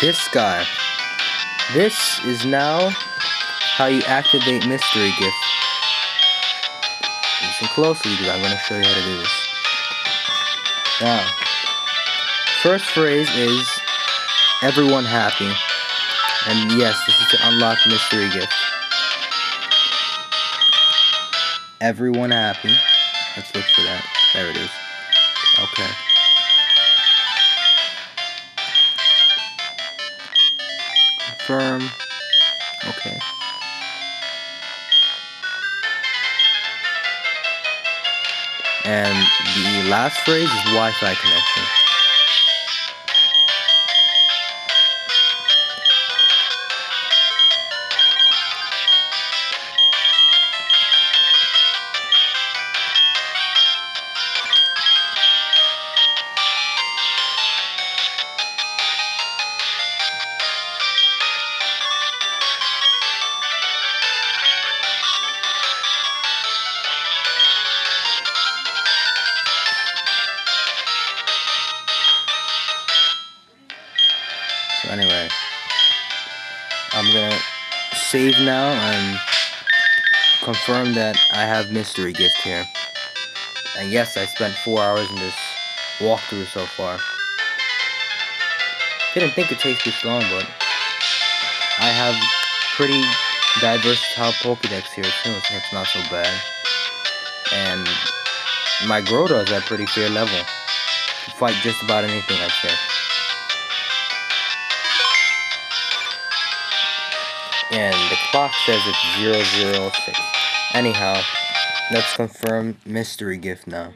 this guy. This is now how you activate Mystery Gift. Listen closely because I'm going to show you how to do this. Now, first phrase is everyone happy. And yes, this is to unlock Mystery Gift. Everyone happy. Let's look for that. There it is. Okay. Confirm. Okay. And the last phrase is Wi-Fi connection. Anyway, I'm gonna save now and confirm that I have Mystery Gift here. And yes, I spent 4 hours in this walkthrough so far. Didn't think it takes this long, but I have pretty versatile Pokédex here too, so it's not so bad. And my Groda is at pretty fair level. You fight just about anything, I'd say. And the clock says it's 006. Anyhow, let's confirm Mystery Gift now.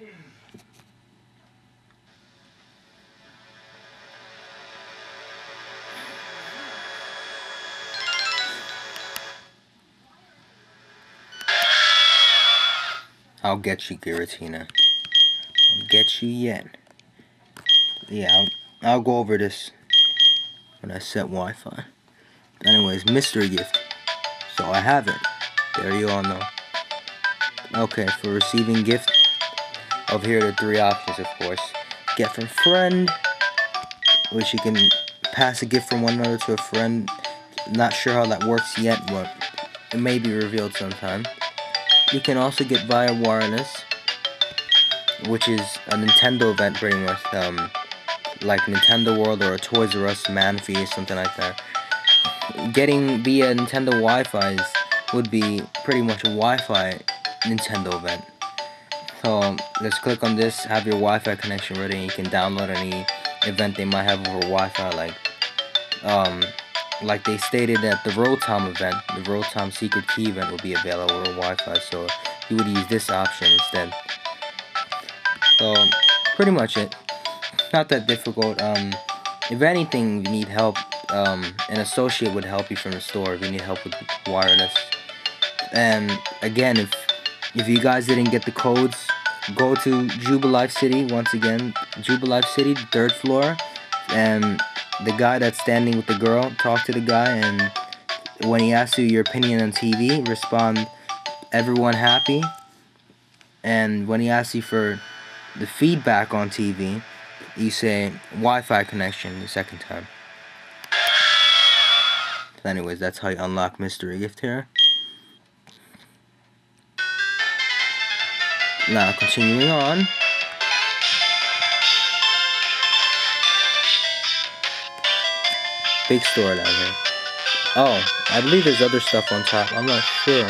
I'll get you, Giratina. I'll get you yet. Yeah, I'll go over this when I set Wi-Fi. Anyways, Mystery Gift. So I have it. There you all know. Okay, for receiving gift, over here are the three options, of course. Get from friend, which you can pass a gift from one another to a friend. Not sure how that works yet, but it may be revealed sometime. You can also get via wireless, which is a Nintendo event pretty much, like Nintendo World or a Toys R Us Man Fee, something like that. Getting via Nintendo Wi-Fi would be pretty much a Wi-Fi Nintendo event. So let's click on this, have your Wi-Fi connection ready, and you can download any event they might have over Wi-Fi, like they stated that the Rotom event, the Rotom Secret Key event would be available over Wi-Fi, so you would use this option instead. So pretty much it. Not that difficult. If anything you need help, an associate would help you from the store if you need help with wireless. And again, if you guys didn't get the codes, go to Jubilife City once again. Jubilife City, 3rd floor, and the guy that's standing with the girl, talk to the guy, and when he asks you your opinion on TV, respond everyone happy. And when he asks you for the feedback on TV, you say Wi-Fi connection the second time. Anyways, that's how you unlock Mystery Gift here. Now, continuing on. Big store down here. Oh, I believe there's other stuff on top. I'm not sure.